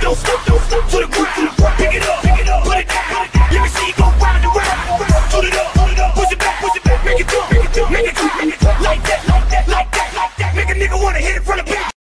Don't stop, to the ground. Pick it up, put it down. Let me see you go round and round.